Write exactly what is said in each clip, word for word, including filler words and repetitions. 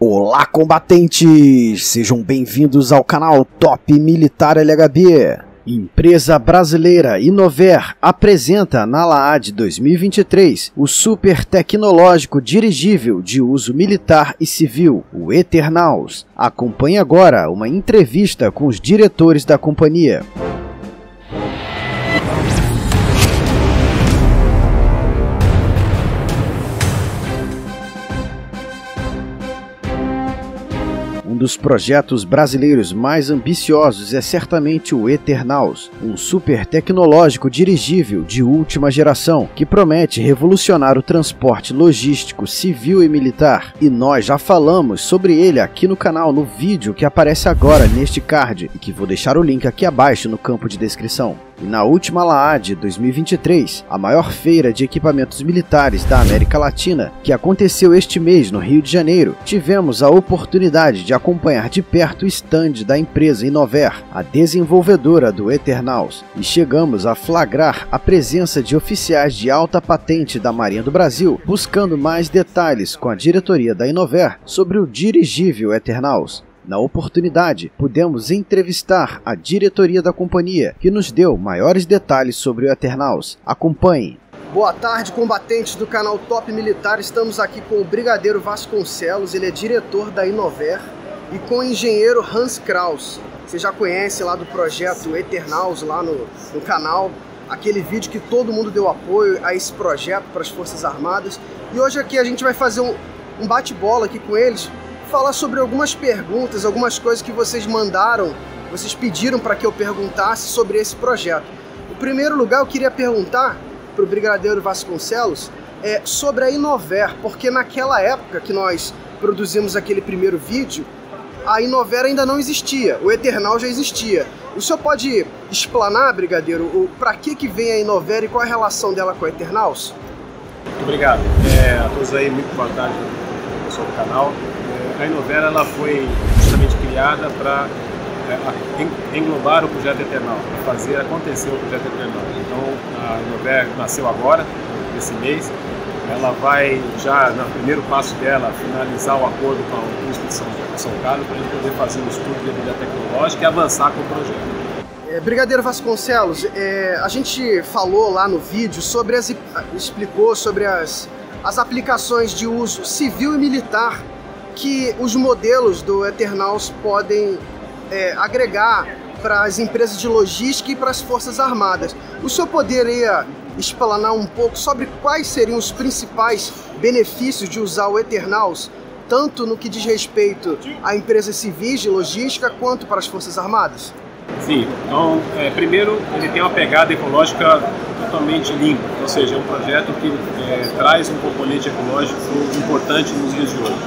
Olá, combatentes! Sejam bem-vindos ao canal Top Militar L H B. Empresa brasileira Innovair apresenta na LAAD dois mil e vinte e três o super tecnológico dirigível de uso militar e civil, o Eternaus. Acompanhe agora uma entrevista com os diretores da companhia. Um dos projetos brasileiros mais ambiciosos é certamente o Eternaus, um super tecnológico dirigível de última geração que promete revolucionar o transporte logístico civil e militar. E nós já falamos sobre ele aqui no canal no vídeo que aparece agora neste card e que vou deixar o link aqui abaixo no campo de descrição. E na última LAAD dois mil e vinte e três, a maior feira de equipamentos militares da América Latina, que aconteceu este mês no Rio de Janeiro, tivemos a oportunidade de acompanhar de perto o stand da empresa Innovair, a desenvolvedora do Eternaus, e chegamos a flagrar a presença de oficiais de alta patente da Marinha do Brasil, buscando mais detalhes com a diretoria da Innovair sobre o dirigível Eternaus. Na oportunidade, pudemos entrevistar a diretoria da companhia, que nos deu maiores detalhes sobre o Eternaus. Acompanhe! Boa tarde, combatentes do canal Top Militar. Estamos aqui com o Brigadeiro Vasconcelos, ele é diretor da Innovair, e com o engenheiro Hans Krauss. Você já conhece lá do projeto Eternaus, lá no, no canal, aquele vídeo que todo mundo deu apoio a esse projeto para as Forças Armadas. E hoje aqui a gente vai fazer um, um bate-bola aqui com eles, falar sobre algumas perguntas, algumas coisas que vocês mandaram, vocês pediram para que eu perguntasse sobre esse projeto. Em primeiro lugar, eu queria perguntar para o Brigadeiro Vasconcelos é, sobre a Innovair, porque naquela época que nós produzimos aquele primeiro vídeo, a Innovair ainda não existia, o Eternaus já existia. O senhor pode explanar, Brigadeiro, para que, que vem a Innovair e qual é a relação dela com a Eternaus? Muito obrigado. É, a todos aí, muito boa tarde, pessoal do canal. A Innovair, ela foi justamente criada para é, englobar o projeto Eternaus, para fazer acontecer o projeto Eternaus. Então, a Innovair nasceu agora, esse mês. Ela vai, já no primeiro passo dela, finalizar o acordo com a Unesp de São Carlos para a gente poder fazer um estudo de habilidade tecnológica e avançar com o projeto. É, Brigadeiro Vasconcelos, é, a gente falou lá no vídeo sobre as... explicou sobre as, as aplicações de uso civil e militar que os modelos do Eternaus podem é, agregar para as empresas de logística e para as Forças Armadas. O senhor poderia explanar um pouco sobre quais seriam os principais benefícios de usar o Eternaus, tanto no que diz respeito a empresas civis de logística quanto para as Forças Armadas? Sim, então, é, primeiro, ele tem uma pegada ecológica totalmente limpa, ou seja, é um projeto que é, traz um componente ecológico importante nos dias de hoje.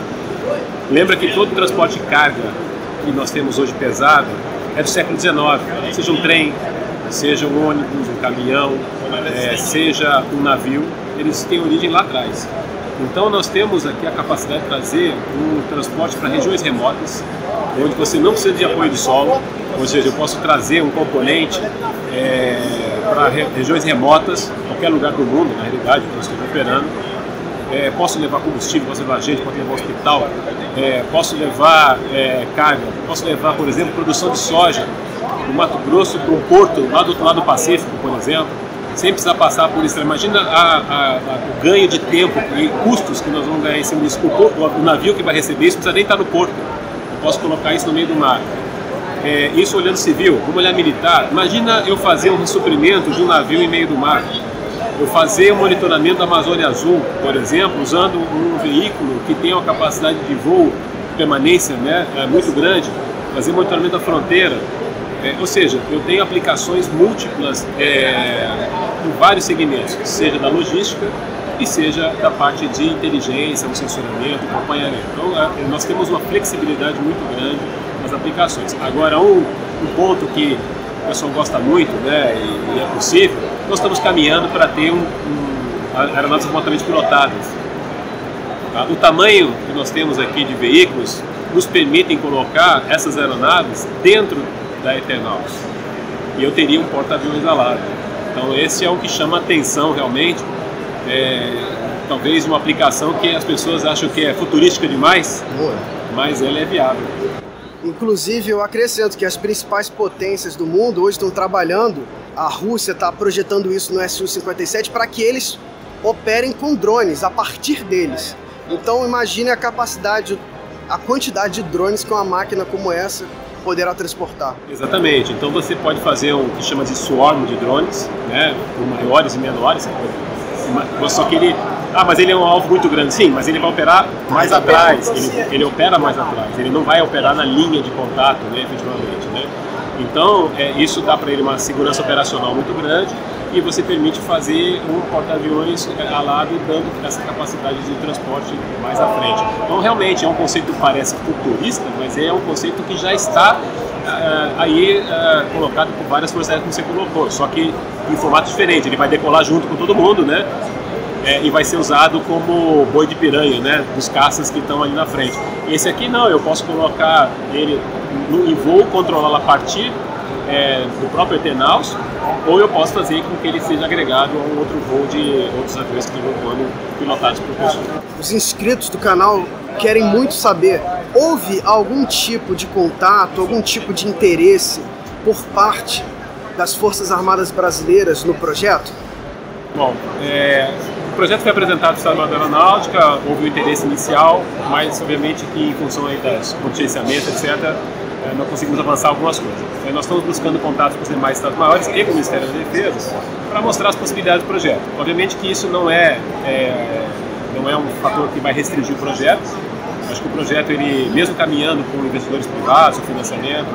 Lembra que todo o transporte de carga que nós temos hoje pesado é do século dezenove, seja um trem, seja um ônibus, um caminhão, é, seja um navio, eles têm origem lá atrás. Então nós temos aqui a capacidade de trazer um transporte para regiões remotas, onde você não precisa de apoio de solo, ou seja, eu posso trazer um componente é, para regiões remotas, qualquer lugar do mundo, na realidade, que nós estamos operando. É, posso levar combustível, posso levar gente, posso levar hospital, é, posso levar é, carga, posso levar, por exemplo, produção de soja do Mato Grosso para um porto lá do outro lado do Pacífico, por exemplo, sem precisar passar por isso. Imagina a, a, a, o ganho de tempo e custos que nós vamos ganhar em cima disso. O, porto, o navio que vai receber isso precisa nem estar no porto, eu posso colocar isso no meio do mar. É, isso olhando civil, vamos olhar militar, imagina eu fazer um ressuprimento de um navio em meio do mar. Eu fazer o monitoramento da Amazônia Azul, por exemplo, usando um veículo que tem uma capacidade de voo, permanência, né, é muito grande, fazer monitoramento da fronteira, é, ou seja, eu tenho aplicações múltiplas é, em vários segmentos, seja da logística e seja da parte de inteligência, o censuramento, o acompanhamento. Então, é, nós temos uma flexibilidade muito grande nas aplicações. Agora, um, um ponto que o pessoal gosta muito, né, e, e é possível, nós estamos caminhando para ter um, um, aeronaves remotamente pilotadas. Tá? O tamanho que nós temos aqui de veículos nos permitem colocar essas aeronaves dentro da Eternaus. E eu teria um porta-aviões alado. Então esse é o que chama a atenção realmente é, talvez uma aplicação que as pessoas acham que é futurística demais, Boa. mas ela é viável. Inclusive, eu acrescento que as principais potências do mundo hoje estão trabalhando, a Rússia está projetando isso no S U cinquenta e sete para que eles operem com drones, a partir deles. Então imagine a capacidade, a quantidade de drones que uma máquina como essa poderá transportar. Exatamente, então você pode fazer o que chama de swarm de drones, né, por maiores e menores, só que ele... Ah, mas ele é um alvo muito grande, sim, mas ele vai operar mais atrás, ele, ele opera mais atrás, ele não vai operar na linha de contato, né, efetivamente, né? Então, é, isso dá para ele uma segurança operacional muito grande e você permite fazer um porta-aviões alado dando essa capacidade de transporte mais à frente. Então, realmente, é um conceito que parece futurista, mas é um conceito que já está uh, aí uh, colocado por várias forças aéreas, como você colocou, só que em formato diferente, ele vai decolar junto com todo mundo, né? É, e vai ser usado como boi de piranha, né, dos caças que estão ali na frente. Esse aqui não, eu posso colocar ele no, em voo, controlá-lo a partir é, do próprio Eternaus, ou eu posso fazer com que ele seja agregado a um outro voo de outros aviões que estão voando pilotados por pessoas. Os inscritos do canal querem muito saber, houve algum tipo de contato, algum tipo de interesse por parte das Forças Armadas Brasileiras no projeto? Bom, é... o projeto foi apresentado no Estado da Aeronáutica, houve um interesse inicial, mas obviamente que em função aí das contingenciamentos, etcétera, não conseguimos avançar algumas coisas. Nós estamos buscando contatos com os demais Estados maiores e com o Ministério da Defesa para mostrar as possibilidades do projeto. Obviamente que isso não é, é, não é um fator que vai restringir o projeto. Acho que o projeto, ele, mesmo caminhando com investidores privados, o financiamento,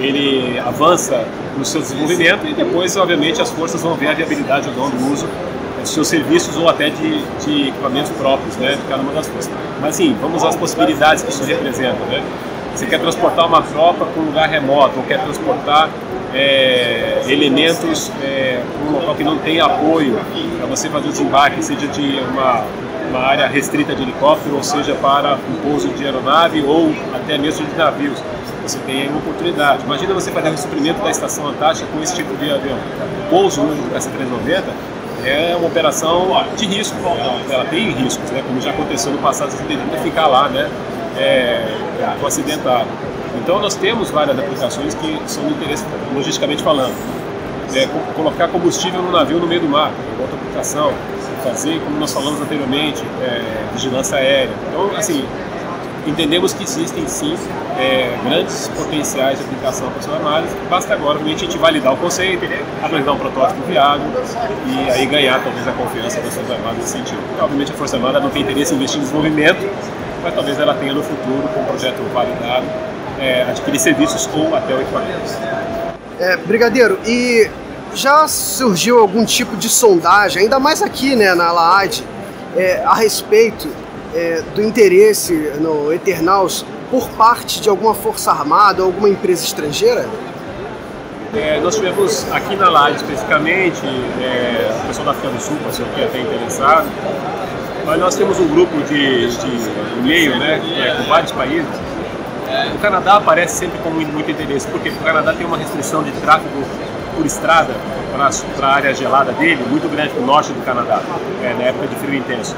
ele avança no seu desenvolvimento e depois, obviamente, as forças vão ver a viabilidade ou não do uso dos seus serviços ou até de, de equipamentos próprios, né, de cada uma das forças. Mas sim, vamos às possibilidades que isso representa, né? Você quer transportar uma tropa para um lugar remoto, ou quer transportar é, elementos é, para um local que não tem apoio, para você fazer o desembarque, seja de uma, uma área restrita de helicóptero, ou seja, para um pouso de aeronave, ou até mesmo de navios. Você tem aí uma oportunidade. Imagina você fazer um suprimento da estação antártica com esse tipo de avião. O pouso hoje do D C trezentos e noventa é uma operação ó, de risco, ela tem riscos, né? Como já aconteceu no passado, você tem que ficar lá, né? É, com acidentado. Então nós temos várias aplicações que são de interesse, logisticamente falando. É, colocar combustível no navio no meio do mar, outra aplicação. Fazer, como nós falamos anteriormente, é, vigilância aérea. Então, assim, entendemos que existem sim é, grandes potenciais de aplicação para as suas análises, basta agora obviamente, a gente validar o conceito, apresentar um protótipo viável e aí ganhar talvez a confiança das Forças Armadas nesse sentido. Porque, obviamente a Força Armada não tem interesse em investir em desenvolvimento, mas talvez ela tenha no futuro, com um projeto validado, é, adquirir serviços ou até o equipamento. É, Brigadeiro, e já surgiu algum tipo de sondagem, ainda mais aqui né, na LAAD, é, a respeito É, do interesse no Eternaus por parte de alguma força armada ou alguma empresa estrangeira? É, nós tivemos aqui na LAAD especificamente, é, o pessoal da África do Sul, se eu quer até interessado, mas nós temos um grupo de, de e-mail né, é, com vários países. O Canadá aparece sempre com muito interesse, porque o Canadá tem uma restrição de tráfego por estrada para a área gelada dele, muito grande para o norte do Canadá, é, na época de frio intenso.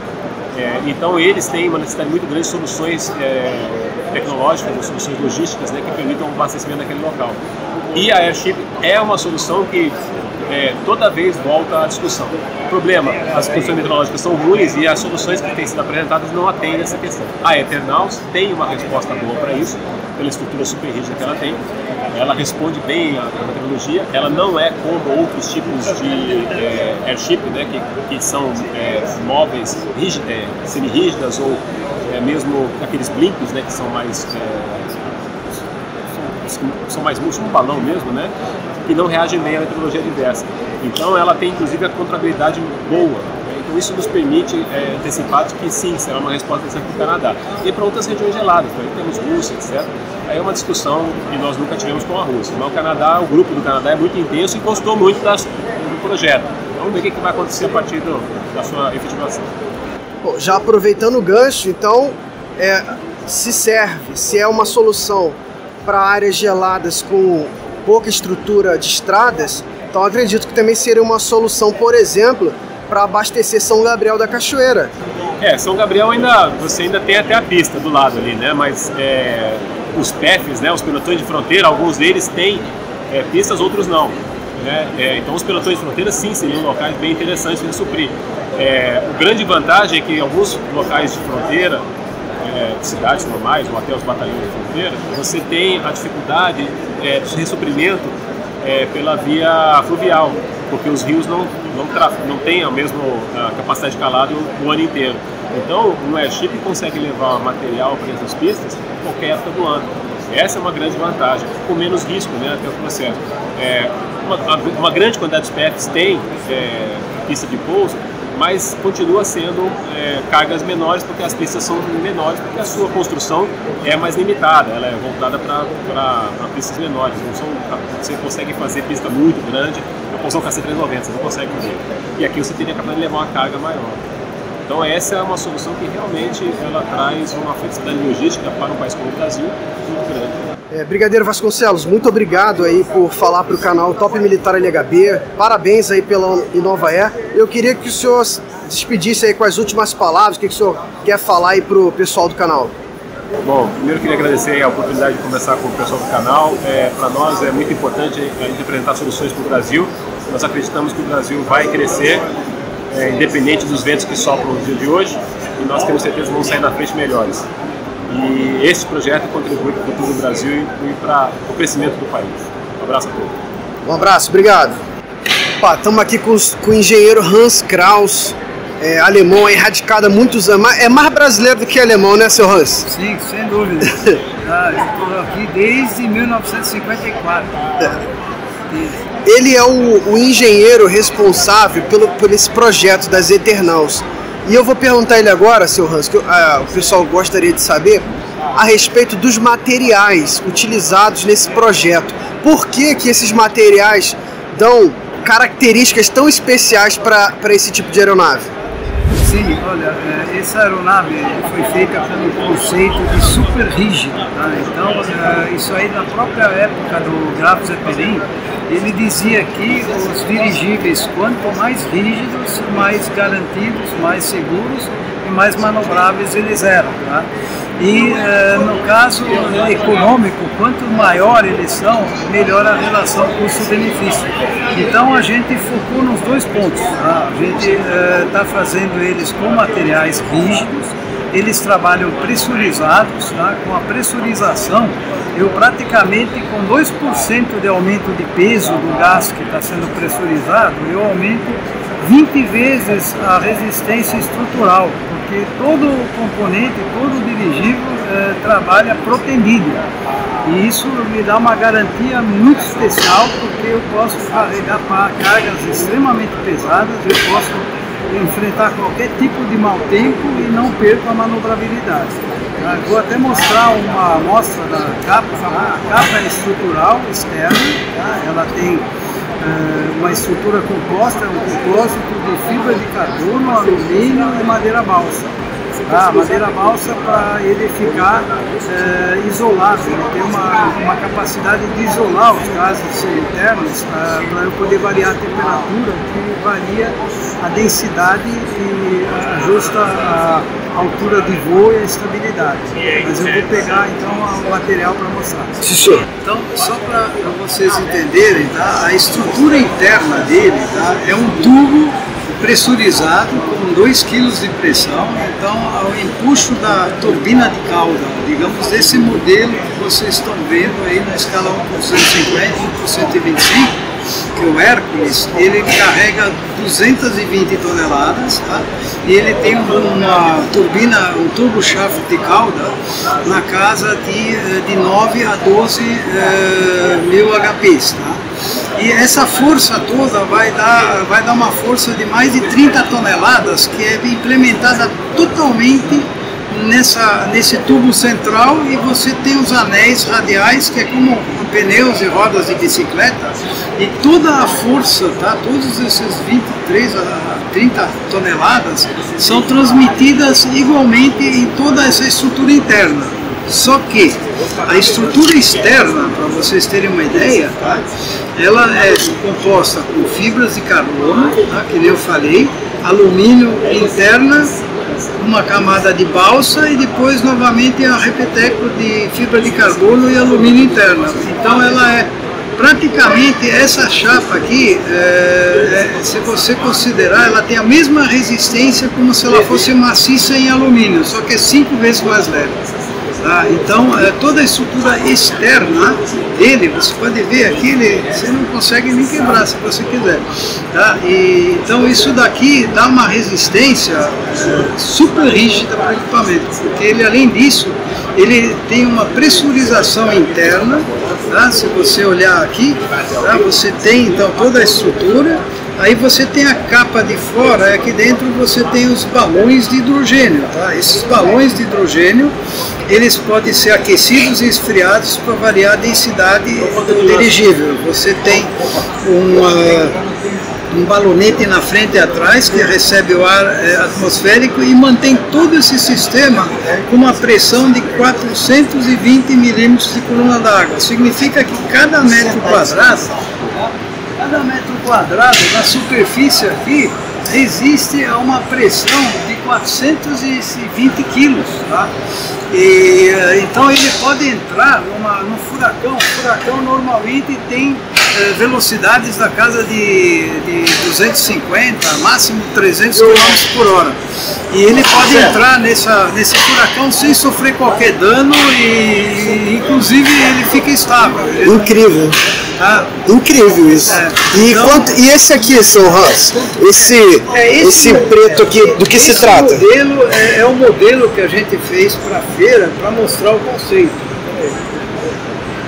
É, então eles têm uma necessidade muito grande de soluções é, tecnológicas, de soluções logísticas né, que permitam o abastecimento daquele local. E a Airship é uma solução que é, toda vez volta à discussão. O problema, as condições meteorológicas são ruins e as soluções que têm sido apresentadas não atendem essa questão. A Eternaus tem uma resposta boa para isso, pela estrutura super rígida que ela tem. Ela responde bem à tecnologia, ela não é como outros tipos de é, airship, né, que, que são é, móveis rígidas, é, semi-rígidas ou é, mesmo aqueles blimps, né, que são mais, é, são, são mais murchos, um balão mesmo, né, que não reagem bem à tecnologia diversa. Então ela tem inclusive a controlabilidade boa, né, então isso nos permite é, antecipar que sim, será uma resposta dessa aqui do Canadá. E para outras regiões geladas, né, temos Rússia, etcétera. É uma discussão que nós nunca tivemos com a Rússia, mas o Canadá, o grupo do Canadá é muito intenso e gostou muito das, do projeto. Vamos ver o que vai acontecer a partir do, da sua efetivação. Bom, já aproveitando o gancho, então, é, se serve, se é uma solução para áreas geladas com pouca estrutura de estradas, então acredito que também seria uma solução, por exemplo, para abastecer São Gabriel da Cachoeira. É, São Gabriel ainda, você ainda tem até a pista do lado ali, né? Mas é, os P E Fs, né, os pelotões de fronteira, alguns deles têm é, pistas, outros não. Né? É, então os pelotões de fronteira sim seriam locais bem interessantes de suprir. É, a grande vantagem é que alguns locais de fronteira, é, cidades normais ou até os batalhões de fronteira, você tem a dificuldade é, de ressuprimento é, pela via fluvial, porque os rios não, não, não têm a mesma a capacidade de calado o ano inteiro. Então o air ship consegue levar material para essas pistas qualquer época do ano. Essa é uma grande vantagem, com menos risco, né, até o processo. É, uma, uma grande quantidade de P E Fs tem é, pista de pouso, mas continua sendo é, cargas menores, porque as pistas são menores, porque a sua construção é mais limitada, ela é voltada para pistas menores, não são, você consegue fazer pista muito grande, na função K C trezentos e noventa, você não consegue fazer. E aqui você teria capaz de levar uma carga maior. Então essa é uma solução que realmente ela traz uma flexibilidade logística para um país como o Brasil muito grande. É, Brigadeiro Vasconcelos, muito obrigado aí por falar para o canal Top Militar L H B, parabéns aí pela Innovair. Eu queria que o senhor se despedisse aí com as últimas palavras, o que, que o senhor quer falar aí para o pessoal do canal? Bom, primeiro eu queria agradecer aí a oportunidade de conversar com o pessoal do canal. É, para nós é muito importante a gente apresentar soluções para o Brasil, nós acreditamos que o Brasil vai crescer, é, independente dos ventos que sopram no dia de hoje, e nós temos certeza que vamos sair na frente melhores. E esse projeto contribui para o futuro do Brasil e para o crescimento do país. Um abraço a todos. Um abraço, obrigado. Estamos aqui com, os, com o engenheiro Hans Krauss, é, alemão, é radicado há muitos anos. É mais brasileiro do que alemão, né, seu Hans? Sim, sem dúvida. ah, estou aqui desde mil novecentos e cinquenta e quatro. É. Ele é o, o engenheiro responsável pelo, por esse projeto das Eternaus. E eu vou perguntar ele agora, seu Hans, que eu, ah, o pessoal gostaria de saber a respeito dos materiais utilizados nesse projeto. Por que que esses materiais dão características tão especiais para esse tipo de aeronave? Sim, olha, essa aeronave foi feita pelo conceito de super rígido. Tá? Então, isso aí na própria época do Graf Zeppelin, ele dizia que os dirigíveis, quanto mais rígidos, mais garantidos, mais seguros e mais manobráveis eles eram. Tá? E no caso econômico, quanto maior eles são, melhor a relação custo-benefício. Então a gente focou nos dois pontos. Tá? A gente está fazendo eles com materiais rígidos, eles trabalham pressurizados, tá? Com a pressurização, eu praticamente com dois por cento de aumento de peso do gás que está sendo pressurizado, eu aumento vinte vezes a resistência estrutural, porque todo o componente, todo o dirigível eh, trabalha protendido. E isso me dá uma garantia muito especial, porque eu posso carregar cargas extremamente pesadas, eu posso enfrentar qualquer tipo de mau tempo e não perco a manobrabilidade. Vou até mostrar uma amostra da capa. A capa é estrutural externa, ela tem uma estrutura composta, um compósito de fibra de carbono, alumínio e madeira balsa. A madeira balsa, para ele ficar é, isolado, ele tem uma, uma capacidade de isolar os gases internos, para eu poder variar a temperatura, que varia a densidade e ajusta a altura de voo e a estabilidade. Mas eu vou pegar então o material para mostrar. Sim, senhor. Então, só para vocês entenderem, tá? A estrutura interna dele, tá? É um tubo pressurizado com dois quilos de pressão. Então, o empuxo da turbina de cauda, digamos, desse modelo que vocês estão vendo aí na escala um por cento e cinquenta, um por cento e vinte e cinco, que é o Hércules, ele carrega duzentas e vinte toneladas, tá? E ele tem uma turbina, um turbo-shaft de cauda na casa de, de nove a doze é, mil H Ps. Tá? E essa força toda vai dar, vai dar uma força de mais de trinta toneladas, que é implementada totalmente nessa, nesse tubo central, e você tem os anéis radiais, que é como pneus e rodas de bicicleta, e toda a força, tá? Todos esses vinte e três a trinta toneladas são transmitidas igualmente em toda essa estrutura interna. Só que a estrutura externa, para vocês terem uma ideia, tá? Ela é composta por fibras de carbono, tá? Que nem eu falei, alumínio interna, uma camada de balsa e depois novamente a repeteco de fibra de carbono e alumínio interna. Então ela é praticamente essa chapa aqui, é, é, se você considerar, ela tem a mesma resistência como se ela fosse maciça em alumínio, só que é cinco vezes mais leve. Tá? Então é, toda a estrutura externa dele, você pode ver aqui, ele, você não consegue nem quebrar se você quiser. Tá? E, então isso daqui dá uma resistência é, super rígida para o equipamento, porque ele, além disso, ele tem uma pressurização interna. Tá? Se você olhar aqui, tá? Você tem então toda a estrutura, aí você tem a capa de fora, e aqui dentro você tem os balões de hidrogênio. Tá? Esses balões de hidrogênio, eles podem ser aquecidos e esfriados para variar a densidade do dirigível. Você tem uma... um balonete na frente e atrás que recebe o ar é, atmosférico e mantém todo esse sistema com uma pressão de quatrocentos e vinte milímetros de coluna d'água. Significa que cada metro quadrado, cada metro quadrado da superfície aqui resiste a uma pressão de quatrocentos e vinte quilos. Tá? E, então ele pode entrar numa, num furacão. O furacão normalmente tem eh, velocidades da casa de, de duzentos e cinquenta, máximo trezentos quilômetros por hora. E ele pode entrar nessa, nesse furacão sem sofrer qualquer dano e, inclusive, ele fica estável. Ele... Incrível. Ah, incrível isso. É, e, então, quanto, e esse aqui, seu Hans, esse, é esse, esse preto aqui, é, do que se trata? Modelo é, é um modelo que a gente fez para a feira para mostrar o conceito.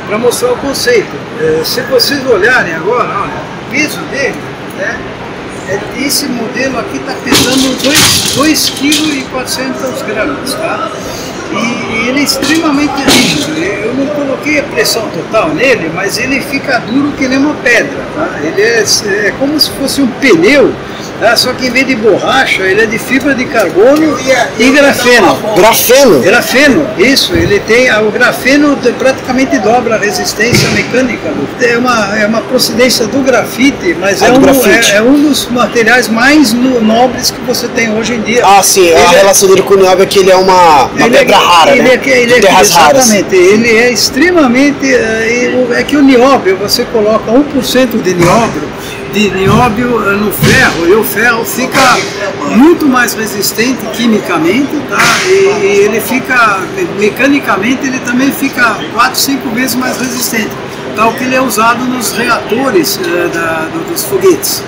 Para mostrar o conceito. É, se vocês olharem agora, olha, o peso dele, né, é, esse modelo aqui está pesando dois vírgula quatrocentos quilos, tá? E ele é extremamente rígido. Eu não coloquei a pressão total nele, mas ele fica duro que nem uma pedra. Tá? Ele é, é como se fosse um pneu, tá? Só que em vez de borracha, ele é de fibra de carbono e grafeno. Grafeno? Grafeno, isso. Ele tem, o grafeno praticamente dobra a resistência mecânica. É uma, é uma procedência do grafite, mas ah, é, um, grafite. É, é um dos materiais mais nobres que você tem hoje em dia. Ah, sim. Ele, a relação dele com o nobre é que ele é uma, uma ele pedra é, rara, ele, né? É, ele, é, exatamente, ele é extremamente... É que o nióbio, você coloca um por cento de nióbio, de nióbio no ferro, e o ferro fica muito mais resistente quimicamente, tá? E, e ele fica, mecanicamente, ele também fica quatro, cinco vezes mais resistente, tal que ele é usado nos reatores uh, da, dos foguetes.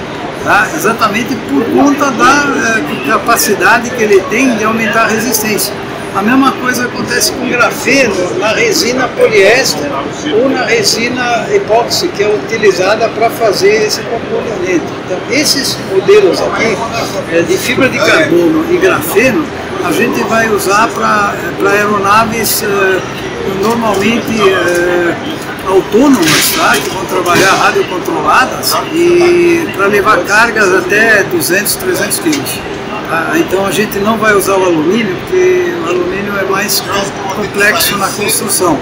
Tá? Exatamente por conta da uh, capacidade que ele tem de aumentar a resistência. A mesma coisa acontece com grafeno na resina poliéster ou na resina epóxi, que é utilizada para fazer esse componente. Então, esses modelos aqui, de fibra de carbono e grafeno, a gente vai usar para aeronaves normalmente autônomas, tá? Que vão trabalhar radiocontroladas e para levar cargas até duzentos, trezentos quilos. Então a gente não vai usar o alumínio, porque o alumínio é mais complexo na construção.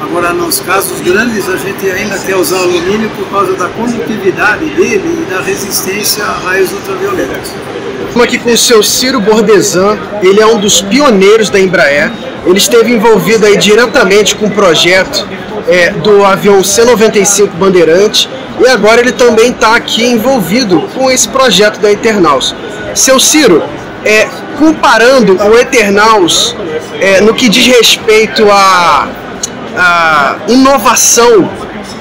Agora, nos casos grandes, a gente ainda quer usar o alumínio por causa da condutividade dele e da resistência a raios ultravioletas. Estamos aqui com o seu Ciro Bordesan, ele é um dos pioneiros da Embraer. Ele esteve envolvido aí diretamente com o projeto é, do avião C noventa e cinco Bandeirante e agora ele também está aqui envolvido com esse projeto da Eternaus. Seu Ciro, é, comparando o Eternaus é, no que diz respeito à, à inovação,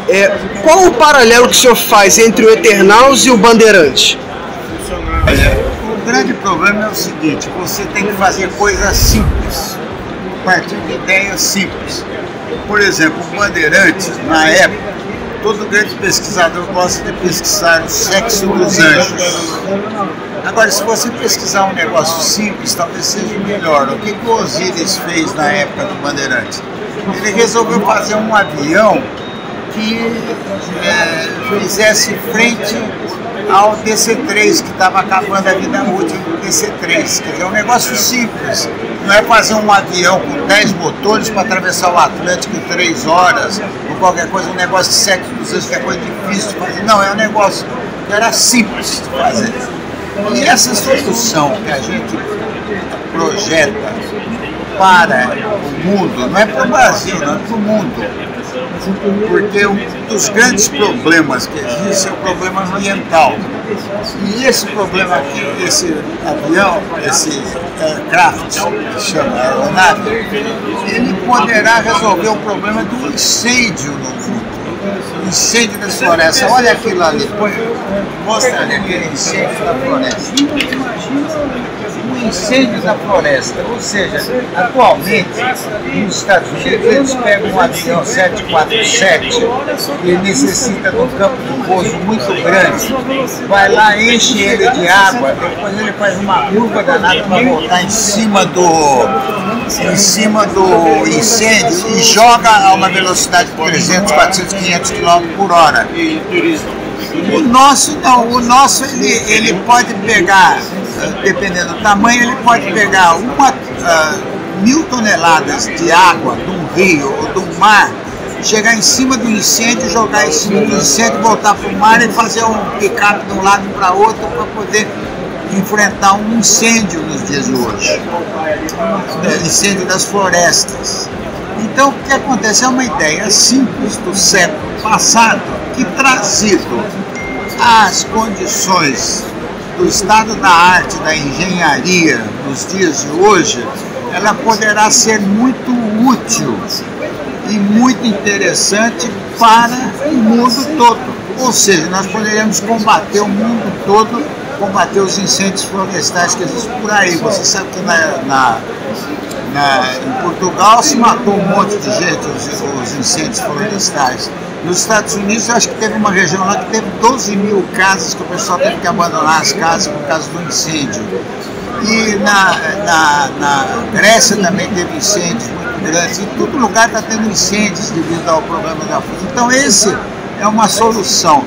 é, qual o paralelo que o senhor faz entre o Eternaus e o Bandeirante? O grande problema é o seguinte: você tem que fazer coisas simples, partir de ideias simples. Por exemplo, o Bandeirante, na época, todo grande pesquisador gosta de pesquisar o sexo dos anjos. Agora, se você pesquisar um negócio simples, talvez seja melhor. O que o Osíris fez na época do Bandeirante? Ele resolveu fazer um avião que é, fizesse frente ao D C três, que estava acabando a vida útil do D C três. Quer dizer, é um negócio simples. Não é fazer um avião com dez motores para atravessar o Atlântico em três horas, ou qualquer coisa, um negócio de sexo, não sei se é coisa difícil de fazer. Não, é um negócio que era simples de fazer. E essa solução que a gente projeta para o mundo, não é para o Brasil, não é para o mundo, porque um dos grandes problemas que existe é o problema ambiental. E esse problema aqui, esse avião, esse aircraft, que se chama aeronave, ele poderá resolver o problema do incêndio no mundo. Incêndio das florestas. Olha aquilo ali, mostra ali aquele incêndio da floresta. O incêndio da floresta, ou seja, atualmente nos Estados Unidos eles pegam um avião sete quatro sete que necessita de um campo de pouso muito grande, vai lá, enche ele de água, depois ele faz uma curva danada para voltar em cima do em cima do incêndio e joga a uma velocidade de trezentos, quatrocentos, quinhentos quilômetros por hora. O nosso não, o nosso ele, ele pode pegar, dependendo do tamanho, ele pode pegar uma, uh, mil toneladas de água de um rio ou de um mar, chegar em cima do incêndio, jogar em cima do incêndio, voltar para o mar e fazer um pick-up de um lado para outro para poder enfrentar um incêndio nos dias de hoje, o incêndio das florestas. Então, o que acontece é uma ideia simples do século passado que, trazido às condições do estado da arte, da engenharia nos dias de hoje, ela poderá ser muito útil e muito interessante para o mundo todo. Ou seja, nós poderemos combater o mundo todo, combater os incêndios florestais que existem por aí. Você sabe que na, na, na, em Portugal se matou um monte de gente os, os incêndios florestais. Nos Estados Unidos, eu acho que teve uma região lá que teve doze mil casas que o pessoal teve que abandonar as casas por causa do incêndio. E na, na, na Grécia também teve incêndios muito grandes. Em todo lugar está tendo incêndios devido ao problema da floresta. Então, esse é uma solução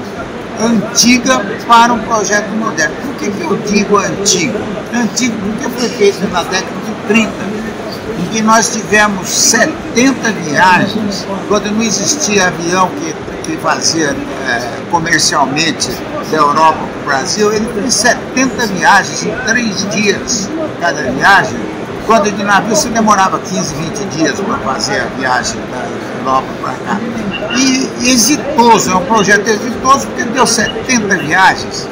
antiga para um projeto moderno. Por que, que eu digo antigo? Antigo porque foi feito na década de trinta. Em que nós tivemos setenta viagens, quando não existia avião que, que fazia é, comercialmente da Europa para o Brasil, ele fez setenta viagens em três dias cada viagem, quando de navio você demorava quinze, vinte dias para fazer a viagem da Europa para cá. E exitoso, é um projeto exitoso porque deu setenta viagens.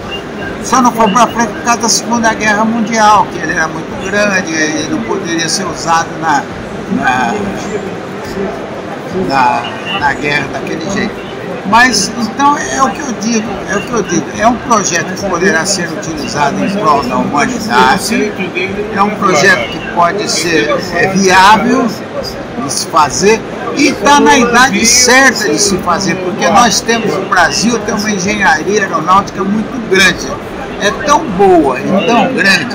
Só não foi para frente por causa da Segunda Guerra Mundial, que ele era muito grande e não poderia ser usado na, na, na, na guerra daquele jeito. Mas, então, é o que eu digo, é o que eu digo, é um projeto que poderá ser utilizado em prol da humanidade, é um projeto que pode ser é viável de se fazer, e está na idade certa de se fazer, porque nós temos, no Brasil, tem uma engenharia aeronáutica muito grande. É tão boa e tão grande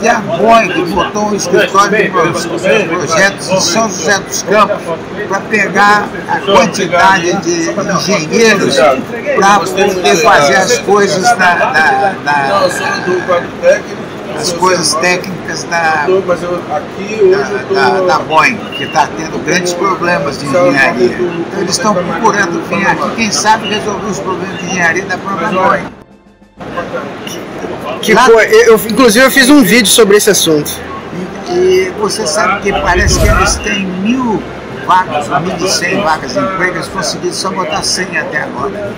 que a Boeing botou um escritório de projetos em São José dos Campos para pegar a quantidade de engenheiros para poder fazer as coisas da, da, da, as coisas técnicas da, da, da Boeing, que está tendo grandes problemas de engenharia. Então, eles estão procurando vir aqui, quem sabe resolver os problemas de engenharia da própria Boeing. Que foi, eu, inclusive eu fiz um vídeo sobre esse assunto. E, e você sabe que parece que eles têm mil vagas, mil e cem vagas de emprego, eles conseguiram só botar cem até agora.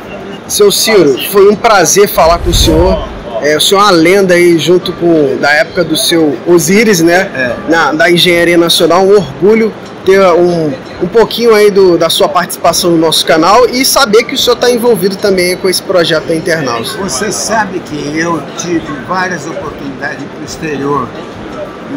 Seu Ciro, foi um prazer falar com o senhor. É, o senhor é uma lenda aí, junto com da época do seu Osíris, né? É. Na, da Engenharia Nacional, um orgulho ter um, um pouquinho aí do, da sua participação no nosso canal e saber que o senhor está envolvido também com esse projeto da Eternaus. Você sabe que eu tive várias oportunidades para o exterior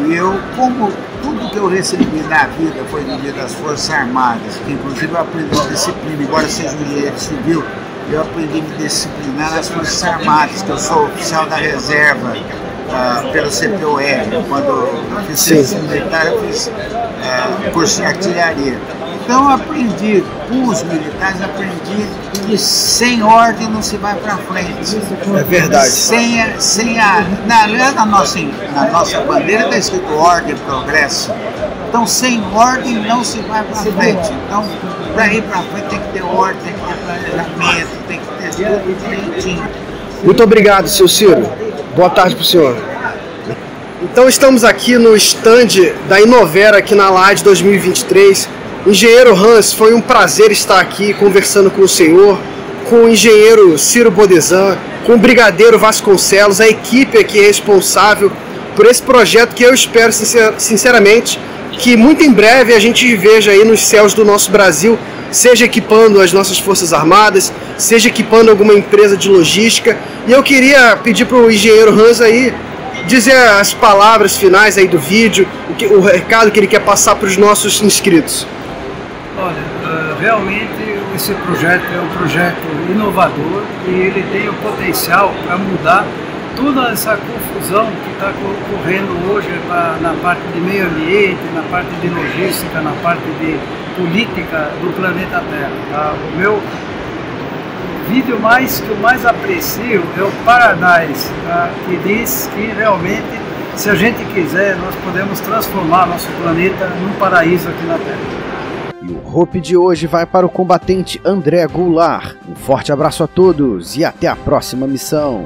e eu, como tudo que eu recebi na vida foi no dia das Forças Armadas, que inclusive eu aprendi disciplina, embora seja um engenheiro civil, eu aprendi a me disciplinar nas Forças Armadas, que eu sou oficial da reserva uh, pelo C P U R. Quando eu fiz serviço militar, eu fiz uh, curso de artilharia. Então, eu aprendi, com os militares, aprendi que sem ordem não se vai para frente. É verdade. Sem a, sem a, na, na, nossa, na nossa bandeira está escrito ordem, progresso. Então, sem ordem não se vai para frente. Então, para ir para frente tem que ter ordem, tem que ter planejamento, tem que ter tudo direitinho. Muito obrigado, seu Ciro. Boa tarde para o senhor. Então estamos aqui no stand da Innovair aqui na LAAD dois mil e vinte e três. Engenheiro Hans, foi um prazer estar aqui conversando com o senhor, com o engenheiro Ciro Bordesan, com o Brigadeiro Vasconcelos, a equipe aqui responsável por esse projeto que eu espero sinceramente que muito em breve a gente veja aí nos céus do nosso Brasil, seja equipando as nossas Forças Armadas, seja equipando alguma empresa de logística. E eu queria pedir para o engenheiro Hans aí dizer as palavras finais aí do vídeo, o, que, o recado que ele quer passar para os nossos inscritos. Olha, realmente esse projeto é um projeto inovador e ele tem o potencial para mudar toda essa confusão que está ocorrendo hoje na parte de meio ambiente, na parte de logística, na parte de política do planeta Terra. Tá? O meu vídeo mais que eu mais aprecio é o Paradise, tá? Que diz que realmente, se a gente quiser, nós podemos transformar nosso planeta num paraíso aqui na Terra. E o Hope de hoje vai para o combatente André Goulart. Um forte abraço a todos e até a próxima missão.